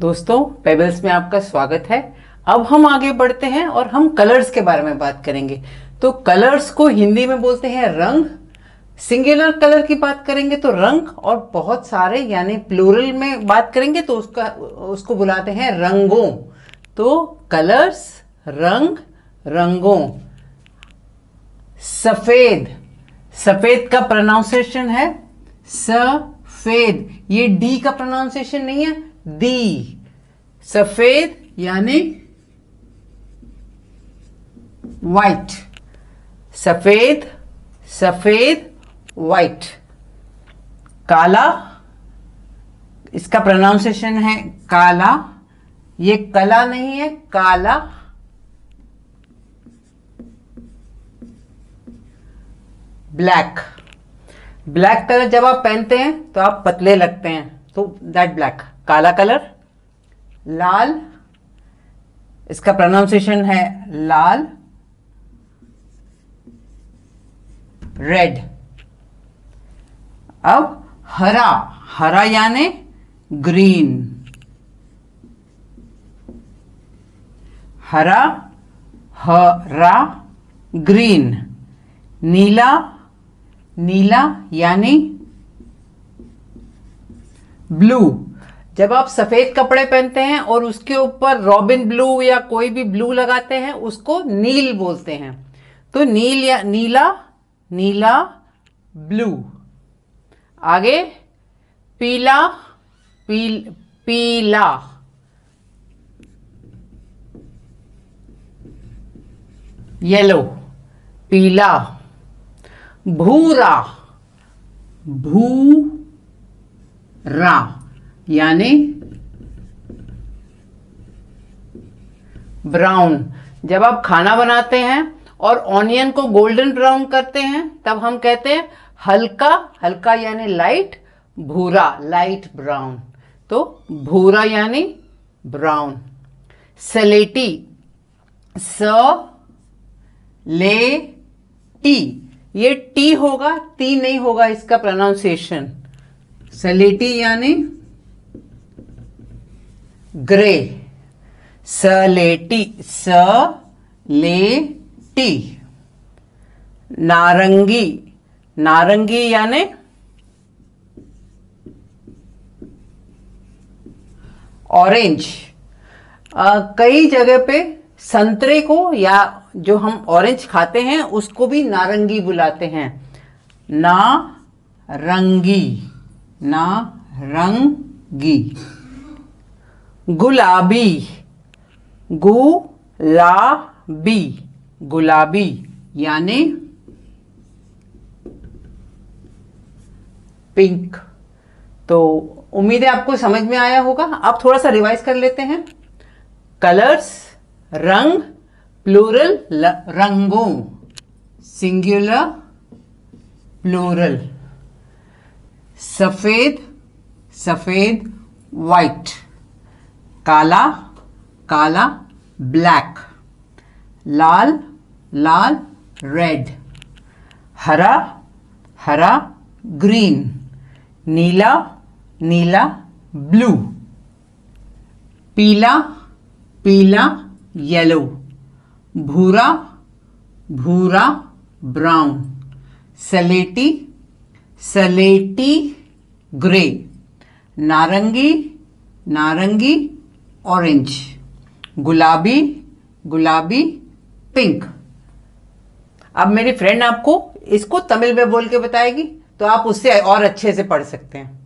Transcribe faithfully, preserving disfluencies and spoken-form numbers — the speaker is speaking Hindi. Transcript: दोस्तों पेबल्स में आपका स्वागत है। अब हम आगे बढ़ते हैं और हम कलर्स के बारे में बात करेंगे। तो कलर्स को हिंदी में बोलते हैं रंग। सिंगुलर कलर की बात करेंगे तो रंग, और बहुत सारे यानी प्लूरल में बात करेंगे तो उसका उसको बुलाते हैं रंगों। तो कलर्स, रंग, रंगों। सफेद, सफेद का प्रोनाउंसिएशन है सफेद, ये डी का प्रोनाउंसिएशन नहीं है, दी। सफेद यानी वाइट, सफेद सफेद वाइट। काला, इसका प्रोनाउंसिएशन है काला, ये कला नहीं है, काला। ब्लैक, ब्लैक कलर जब आप पहनते हैं तो आप पतले लगते हैं, तो दैट ब्लैक, काला कलर। लाल, इसका प्रोनाउंसिएशन है लाल। रेड। अब हरा, हरा यानी ग्रीन, हरा, हरा, ग्रीन। नीला, नीला यानी ब्लू। जब आप सफेद कपड़े पहनते हैं और उसके ऊपर रॉबिन ब्लू या कोई भी ब्लू लगाते हैं उसको नील बोलते हैं। तो नील या नीला, नीला, ब्लू। आगे पीला, पील, पीला, येलो, पीला। भूरा, भूरा यानी ब्राउन। जब आप खाना बनाते हैं और ऑनियन को गोल्डन ब्राउन करते हैं तब हम कहते हैं हल्का, हल्का यानी लाइट भूरा, लाइट ब्राउन। तो भूरा यानी ब्राउन। सलेटी, स ले टी, ये टी होगा, टी नहीं होगा इसका प्रोनाउंसिएशन। सलेटी यानी ग्रे, सलेटी, स ले टी। नारंगी, नारंगी यानी ऑरेंज। कई जगह पे संतरे को या जो हम ऑरेंज खाते हैं उसको भी नारंगी बुलाते हैं, नारंगी, नारंगी। गुलाबी, गुलाबी, गुलाबी यानी पिंक। तो उम्मीद है आपको समझ में आया होगा। आप थोड़ा सा रिवाइज कर लेते हैं। कलर्स, रंग, प्लूरल रंगों, सिंगुलर प्लूरल। सफेद सफेद वाइट, काला काला ब्लैक, लाल लाल रेड, हरा हरा ग्रीन, नीला नीला ब्लू, पीला पीला येलो, भूरा भूरा ब्राउन, सलेटी सलेटी ग्रे, नारंगी नारंगी ऑरेंज, गुलाबी गुलाबी पिंक। अब मेरी फ्रेंड आपको इसको तमिल में बोल के बताएगी तो आप उससे और अच्छे से पढ़ सकते हैं।